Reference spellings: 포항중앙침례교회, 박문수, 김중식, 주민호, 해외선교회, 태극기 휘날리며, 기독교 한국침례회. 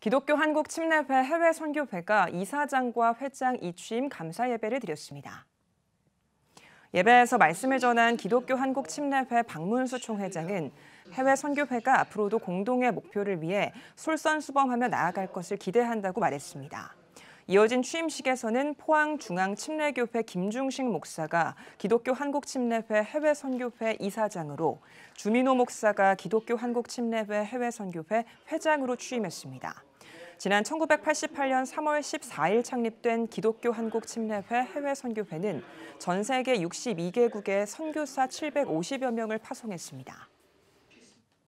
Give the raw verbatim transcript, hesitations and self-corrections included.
기독교 한국침례회 해외선교회가 이사장과 회장 이취임 감사예배를 드렸습니다. 예배에서 말씀을 전한 기독교 한국침례회 박문수 총회장은 해외선교회가 앞으로도 공동의 목표를 위해 솔선수범하며 나아갈 것을 기대한다고 말했습니다. 이어진 취임식에서는 포항중앙침례교회 김중식 목사가 기독교 한국침례회 해외선교회 이사장으로, 주민호 목사가 기독교 한국침례회 해외선교회 회장으로 취임했습니다. 지난 천구백팔십팔 년 삼월 십사일 창립된 기독교 한국침례회 해외선교회는 전 세계 육십이 개국에 선교사 칠백오십여 명을 파송했습니다.